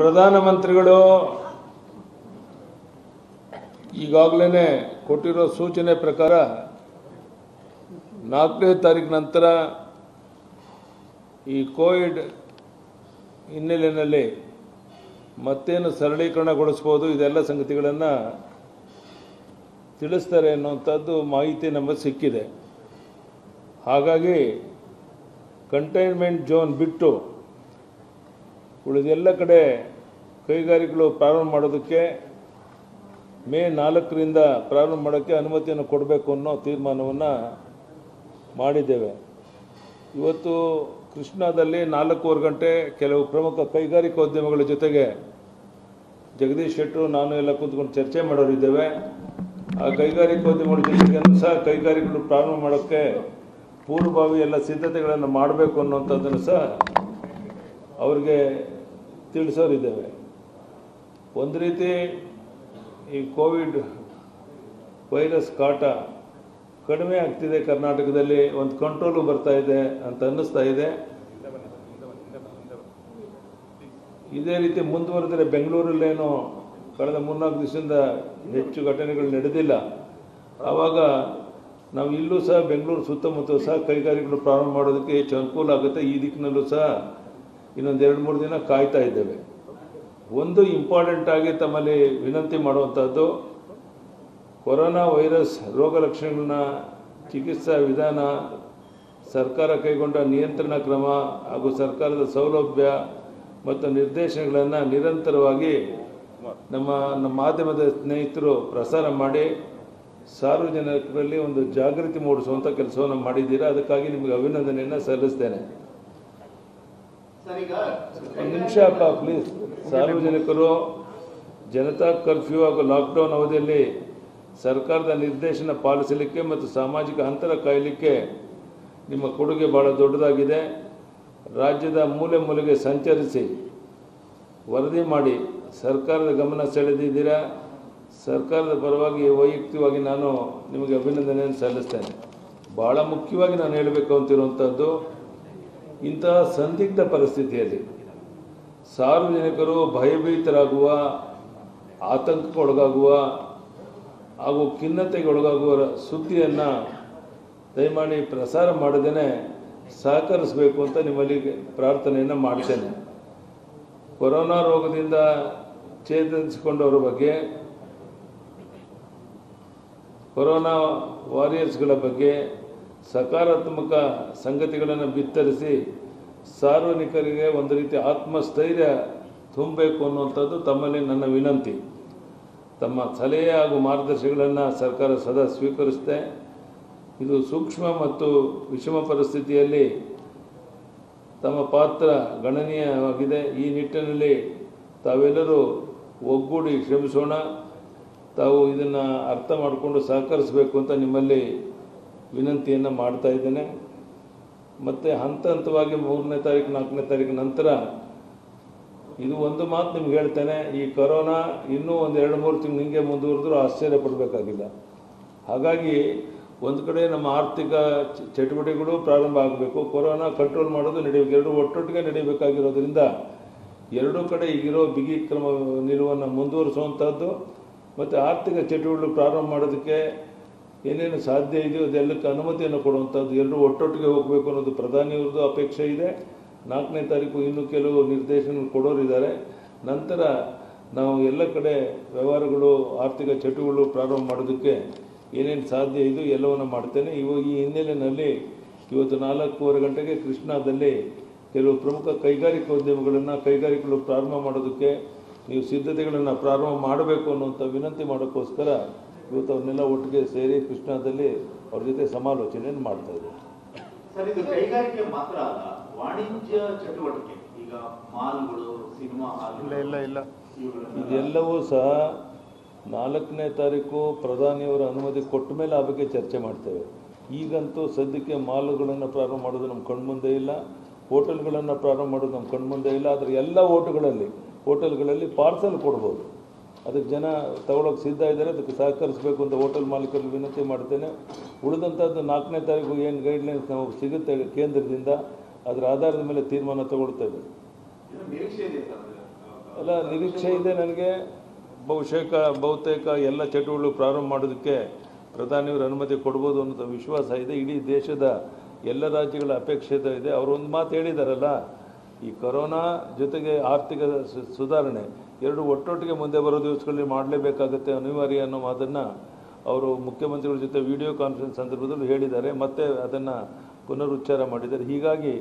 ಪ್ರಧಾನಮಂತ್ರಿಗಳು ಈಗಾಗಲೇ ಕೊಟ್ಟಿರೋ ಸೂಚನೆ ಪ್ರಕಾರ 4ನೇ ತಾರೀಖು ನಂತರ ಈ ಕೋವಿಡ್ ಹಿನ್ನೆಲೆಯಲ್ಲಿ ಮತ್ತೇನು ಸರಳೀಕರಣಗೊಳಿಸಬಹುದು ಇದೆಲ್ಲ ಸಂಗತಿಗಳನ್ನು ತಿಳಿಸ್ತಾರೆ ಅನ್ನುವಂಥದ್ದು ಮಾಹಿತಿ ನಮಗೆ ಸಿಕ್ಕಿದೆ. ಹಾಗಾಗಿ ಕಂಟೈನ್ಮೆಂಟ್ ಝೋನ್ ಬಿಟ್ಟು ಉಳಿದೆಲ್ಲ ಕಡೆ ಕೈಗಾರಿಕೆಗಳು ಪ್ರಾರಂಭ ಮಾಡೋದಕ್ಕೆ ಮೇ 4ರಿಂದ ಪ್ರಾರಂಭ ಮಾಡೋಕ್ಕೆ ಅನುಮತಿಯನ್ನು ಕೊಡಬೇಕು ಅನ್ನೋ ತೀರ್ಮಾನವನ್ನು ಮಾಡಿದ್ದೇವೆ. ಇವತ್ತು ಕೃಷ್ಣಾದಲ್ಲಿ 4:15 ಗಂಟೆ ಕೆಲವು ಪ್ರಮುಖ ಕೈಗಾರಿಕೋದ್ಯಮಿಗಳ ಜೊತೆಗೆ ಜಗದೀಶ್ ಶೆಟ್ಟರು ನಾನು ಎಲ್ಲ ಕೂತ್ಕೊಂಡು ಚರ್ಚೆ ಮಾಡೋರಿದ್ದೇವೆ. ಆ ಕೈಗಾರಿಕೋದ್ಯಮಿಗಳ ಜೊತೆಗೂ ಸಹ ಕೈಗಾರಿಕೆಗಳು ಪ್ರಾರಂಭ ಮಾಡೋಕ್ಕೆ ಪೂರ್ವಭಾವಿ ಎಲ್ಲ ಸಿದ್ಧತೆಗಳನ್ನು ಮಾಡಬೇಕು ಅನ್ನೋಂಥದ್ದನ್ನು ಸಹ ಅವ್ರಿಗೆ ತಿಳಿಸೋರಿದ್ದೇವೆ. ಒಂದು ರೀತಿ ಈ ಕೋವಿಡ್ ವೈರಸ್ ಕಾಟ ಕಡಿಮೆ ಆಗ್ತಿದೆ, ಕರ್ನಾಟಕದಲ್ಲಿ ಒಂದು ಕಂಟ್ರೋಲು ಬರ್ತಾ ಇದೆ ಅಂತ ಅನ್ನಿಸ್ತಾ ಇದೆ. ಇದೇ ರೀತಿ ಮುಂದುವರೆದರೆ ಬೆಂಗಳೂರಲ್ಲೇನು ಕಳೆದ 3-4 ದಿವಸದಿಂದ ಹೆಚ್ಚು ಘಟನೆಗಳು ನಡೆದಿಲ್ಲ, ಆವಾಗ ನಾವು ಇಲ್ಲೂ ಸಹ ಬೆಂಗಳೂರು ಸುತ್ತಮುತ್ತ ಸಹ ಕೈಗಾರಿಕೆಗಳು ಪ್ರಾರಂಭ ಮಾಡೋದಕ್ಕೆ ಹೆಚ್ಚು ಅನುಕೂಲ ಆಗುತ್ತೆ. ಈ ದಿಕ್ಕಿನಲ್ಲೂ ಸಹ ಇನ್ನೊಂದು 2-3 ದಿನ ಕಾಯ್ತಾ ಇದ್ದೇವೆ. ಒಂದು ಇಂಪಾರ್ಟೆಂಟಾಗಿ ತಮ್ಮಲ್ಲಿ ವಿನಂತಿ ಮಾಡುವಂಥದ್ದು, ಕೊರೋನಾ ವೈರಸ್ ರೋಗ ಲಕ್ಷಣಗಳನ್ನ ಚಿಕಿತ್ಸಾ ವಿಧಾನ, ಸರ್ಕಾರ ಕೈಗೊಂಡ ನಿಯಂತ್ರಣ ಕ್ರಮ ಹಾಗೂ ಸರ್ಕಾರದ ಸೌಲಭ್ಯ ಮತ್ತು ನಿರ್ದೇಶನಗಳನ್ನು ನಿರಂತರವಾಗಿ ನಮ್ಮ ಮಾಧ್ಯಮದ ಸ್ನೇಹಿತರು ಪ್ರಸಾರ ಮಾಡಿ ಸಾರ್ವಜನಿಕರಲ್ಲಿ ಒಂದು ಜಾಗೃತಿ ಮೂಡಿಸುವಂಥ ಕೆಲಸವನ್ನು ಮಾಡಿದ್ದೀರಾ, ಅದಕ್ಕಾಗಿ ನಿಮಗೆ ಅಭಿನಂದನೆಯನ್ನು ಸಲ್ಲಿಸ್ತೇನೆ. ನಿಮಿಷ ಪ್ಲೀಸ್. ಸಾರ್ವಜನಿಕರು ಜನತಾ ಕರ್ಫ್ಯೂ ಹಾಗೂ ಲಾಕ್ಡೌನ್ ಅವಧಿಯಲ್ಲಿ ಸರ್ಕಾರದ ನಿರ್ದೇಶನ ಪಾಲಿಸಲಿಕ್ಕೆ ಮತ್ತು ಸಾಮಾಜಿಕ ಅಂತರ ಕಾಯಲಿಕ್ಕೆ ನಿಮ್ಮ ಕೊಡುಗೆ ಭಾಳ ದೊಡ್ಡದಾಗಿದೆ. ರಾಜ್ಯದ ಮೂಲೆ ಮೂಲೆಗೆ ಸಂಚರಿಸಿ ವರದಿ ಮಾಡಿ ಸರ್ಕಾರದ ಗಮನ ಸೆಳೆದಿದ್ದೀರಾ, ಸರ್ಕಾರದ ಪರವಾಗಿ ವೈಯಕ್ತಿಕವಾಗಿ ನಾನು ನಿಮಗೆ ಅಭಿನಂದನೆಯನ್ನು ಸಲ್ಲಿಸ್ತೇನೆ. ಭಾಳ ಮುಖ್ಯವಾಗಿ ನಾನು ಹೇಳಬೇಕು ಅಂತಿರುವಂಥದ್ದು, ಇಂತಹ ಸಂದಿಗ್ಧ ಪರಿಸ್ಥಿತಿಯಲ್ಲಿ ಸಾರ್ವಜನಿಕರು ಭಯಭೀತರಾಗುವ, ಆತಂಕಕ್ಕೊಳಗಾಗುವ ಹಾಗೂ ಖಿನ್ನತೆಗೊಳಗಾಗುವ ಸುದ್ದಿಯನ್ನು ದಯಮಾಡಿ ಪ್ರಸಾರ ಮಾಡದೇನೆ ಸಹಕರಿಸಬೇಕು ಅಂತ ನಿಮ್ಮಲ್ಲಿ ಪ್ರಾರ್ಥನೆಯನ್ನು ಮಾಡ್ತೇನೆ. ಕೊರೋನಾ ರೋಗದಿಂದ ಚೇತರಿಸಿಕೊಂಡವರ ಬಗ್ಗೆ, ಕೊರೋನಾ ವಾರಿಯರ್ಸ್ಗಳ ಬಗ್ಗೆ ಸಕಾರಾತ್ಮಕ ಸಂಗತಿಗಳನ್ನು ಬಿತ್ತರಿಸಿ ಸಾರ್ವಜನಿಕರಿಗೆ ಒಂದು ರೀತಿ ಆತ್ಮಸ್ಥೈರ್ಯ ತುಂಬಬೇಕು ಅನ್ನುವಂಥದ್ದು ತಮ್ಮಲ್ಲಿ ನನ್ನ ವಿನಂತಿ. ತಮ್ಮ ಸಲಹೆ ಹಾಗೂ ಮಾರ್ಗದರ್ಶನಗಳನ್ನು ಸರ್ಕಾರ ಸದಾ ಸ್ವೀಕರಿಸುತ್ತೆ. ಇದು ಸೂಕ್ಷ್ಮ ಮತ್ತು ವಿಷಮ ಪರಿಸ್ಥಿತಿಯಲ್ಲಿ ತಮ್ಮ ಪಾತ್ರ ಗಣನೀಯವಾಗಿದೆ. ಈ ನಿಟ್ಟಿನಲ್ಲಿ ತಾವೆಲ್ಲರೂ ಒಗ್ಗೂಡಿ ಶ್ರಮಿಸೋಣ. ತಾವು ಇದನ್ನು ಅರ್ಥ ಮಾಡಿಕೊಂಡು ಸಹಕರಿಸಬೇಕು ಅಂತ ನಿಮ್ಮಲ್ಲಿ ವಿನಂತಿಯನ್ನು ಮಾಡ್ತಾ ಇದ್ದೇನೆ. ಮತ್ತು ಹಂತವಾಗಿ 3ನೇ ತಾರೀಕು 4ನೇ ತಾರೀಕು ನಂತರ ಇದು ಒಂದು ಮಾತು ನಿಮ್ಗೆ ಹೇಳ್ತೇನೆ, ಈ ಕೊರೋನಾ ಇನ್ನೂ ಒಂದು 2-3 ತಿಂಗಳು ಹಿಂಗೆ ಮುಂದುವರೆದ್ರೂ ಆಶ್ಚರ್ಯ ಪಡಬೇಕಾಗಿಲ್ಲ. ಹಾಗಾಗಿ ಒಂದು ಕಡೆ ನಮ್ಮ ಆರ್ಥಿಕ ಚಟುವಟಿಕೆಗಳು ಪ್ರಾರಂಭ ಆಗಬೇಕು, ಕೊರೋನಾ ಕಂಟ್ರೋಲ್ ಮಾಡೋದು ನಡೀಬೇಕು, ಎರಡು ಒಟ್ಟೊಟ್ಟಿಗೆ ನಡೀಬೇಕಾಗಿರೋದ್ರಿಂದ ಎರಡೂ ಕಡೆ ಈಗಿರೋ ಬಿಗಿ ಕ್ರಮ ನಿಲುವನ್ನು ಮುಂದುವರಿಸುವಂಥದ್ದು ಮತ್ತು ಆರ್ಥಿಕ ಚಟುವಟಿಕೆಗಳು ಪ್ರಾರಂಭ ಮಾಡೋದಕ್ಕೆ ಏನೇನು ಸಾಧ್ಯ ಇದೆಯೋ ಅದೆಲ್ಲಕ್ಕೆ ಅನುಮತಿಯನ್ನು ಕೊಡುವಂಥದ್ದು, ಎಲ್ಲರೂ ಒಟ್ಟೊಟ್ಟಿಗೆ ಹೋಗಬೇಕು ಅನ್ನೋದು ಪ್ರಧಾನಿಯವ್ರದ್ದು ಅಪೇಕ್ಷೆ ಇದೆ. 4ನೇ ತಾರೀಕು ಇನ್ನೂ ಕೆಲವು ನಿರ್ದೇಶನ ಕೊಡೋರಿದ್ದಾರೆ. ನಂತರ ನಾವು ಎಲ್ಲ ಕಡೆ ವ್ಯವಹಾರಗಳು, ಆರ್ಥಿಕ ಚಟುವಟಿಕೆಗಳು ಪ್ರಾರಂಭ ಮಾಡೋದಕ್ಕೆ ಏನೇನು ಸಾಧ್ಯ ಇದು ಎಲ್ಲವನ್ನು ಮಾಡ್ತೇನೆ. ಇವಾಗ ಈ ಹಿನ್ನೆಲೆಯಲ್ಲಿ ಇವತ್ತು 4:15 ಗಂಟೆಗೆ ಕೃಷ್ಣಾದಲ್ಲಿ ಕೆಲವು ಪ್ರಮುಖ ಕೈಗಾರಿಕೋದ್ಯಮಗಳನ್ನು, ಕೈಗಾರಿಕೆಗಳು ಪ್ರಾರಂಭ ಮಾಡೋದಕ್ಕೆ ನೀವು ಸಿದ್ಧತೆಗಳನ್ನು ಪ್ರಾರಂಭ ಮಾಡಬೇಕು ಅನ್ನುವಂಥ ವಿನಂತಿ ಮಾಡೋಕ್ಕೋಸ್ಕರ ಇವತ್ತು ಅವ್ರನ್ನೆಲ್ಲ ಒಟ್ಟಿಗೆ ಸೇರಿ ಕೃಷ್ಣಾದಲ್ಲಿ ಅವ್ರ ಜೊತೆ ಸಮಾಲೋಚನೆಯನ್ನು ಮಾಡ್ತಾ ಇದ್ದೀವಿ. ಕೈಗಾರಿಕೆ ಮಾತ್ರ ಅಲ್ಲ, ವಾಣಿಜ್ಯ ಚಟುವಟಿಕೆ, ಈಗ ಮಾಲ್ಗಳು, ಸಿನಿಮಾ ಹಾಲ್, ಇದೆಲ್ಲವೂ ಸಹ 4ನೇ ತಾರೀಕು ಪ್ರಧಾನಿಯವರ ಅನುಮತಿ ಕೊಟ್ಟ ಮೇಲೆ ಆ ಬಗ್ಗೆ ಚರ್ಚೆ ಮಾಡ್ತೇವೆ. ಈಗಂತೂ ಸದ್ಯಕ್ಕೆ ಮಾಲ್ಗಳನ್ನು ಪ್ರಾರಂಭ ಮಾಡೋದು ನಮ್ಮ ಕಣ್ಮುಂದೆ ಇಲ್ಲ, ಹೋಟೆಲ್ಗಳನ್ನು ಪ್ರಾರಂಭ ಮಾಡೋದು ನಮ್ಮ ಕಣ್ಮುಂದೆ ಇಲ್ಲ. ಆದರೆ ಎಲ್ಲ ಹೋಟೆಲ್ಗಳಲ್ಲಿ ಪಾರ್ಸಲ್ ಕೊಡ್ಬೋದು, ಅದಕ್ಕೆ ಜನ ತಗೊಳ್ಳೋಕೆ ಸಿದ್ಧ ಇದ್ದಾರೆ, ಅದಕ್ಕೆ ಸಹಕರಿಸಬೇಕು ಅಂತ ಹೋಟೆಲ್ ಮಾಲೀಕರಿಗೆ ವಿನಂತಿ ಮಾಡ್ತೇನೆ. ಉಳಿದಂಥದ್ದು 4ನೇ ತಾರೀಕು ಏನು ಗೈಡ್ಲೈನ್ಸ್ ನಾವು ಸಿಗುತ್ತೆ ಕೇಂದ್ರದಿಂದ, ಅದರ ಆಧಾರದ ಮೇಲೆ ತೀರ್ಮಾನ ತಗೊಳ್ತೇವೆ. ಎಲ್ಲ ನಿರೀಕ್ಷೆ ಇದೆ ನನಗೆ ಬಹುತೇಕ ಎಲ್ಲ ಚಟುವಟಿಕೆಗಳು ಪ್ರಾರಂಭ ಮಾಡೋದಕ್ಕೆ ಪ್ರಧಾನಿಯವರು ಅನುಮತಿ ಕೊಡಬಹುದು ಅನ್ನೋ ವಿಶ್ವಾಸ ಇದೆ ಇಡೀ ದೇಶದ ಎಲ್ಲ ರಾಜ್ಯಗಳ ಅಪೇಕ್ಷೆ ಇದೆ ಅವರು ಒಂದು ಮಾತು ಹೇಳಿದಾರಲ್ಲ ಈ ಕೊರೋನಾ ಜೊತೆಗೆ ಆರ್ಥಿಕ ಸುಧಾರಣೆ ಎರಡು ಒಟ್ಟೊಟ್ಟಿಗೆ ಮುಂದೆ ಬರೋ ದಿವಸಗಳಲ್ಲಿ ಮಾಡಲೇಬೇಕಾಗುತ್ತೆ ಅನಿವಾರ್ಯ ಅನ್ನೋ ಮಾತನ್ನ ಅವರು ಮುಖ್ಯಮಂತ್ರಿಗಳ ಜೊತೆ ವಿಡಿಯೋ ಕಾನ್ಫರೆನ್ಸ್ ಸಂದರ್ಭದಲ್ಲಿ ಹೇಳಿದ್ದಾರೆ ಮತ್ತೆ ಅದನ್ನ ಪುನರುಚ್ಚಾರ ಮಾಡಿದ್ದಾರೆ ಹೀಗಾಗಿ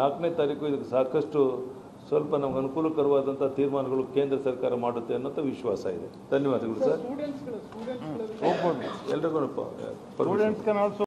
4ನೇ ತಾರೀಕು ಇದಕ್ಕೆ ಸಾಕಷ್ಟು ಸ್ವಲ್ಪ ನಮಗೆ ಅನುಕೂಲಕರವಾದಂತ ತೀರ್ಮಾನಗಳು ಕೇಂದ್ರ ಸರ್ಕಾರ ಮಾಡುತ್ತೆ ಅನ್ನೋ ವಿಶ್ವಾಸ ಇದೆ ಧನ್ಯವಾದಗಳು ಸರ್ ಸ್ಟೂಡೆಂಟ್ಸ್ ಎಲ್ಲರಿಗೂ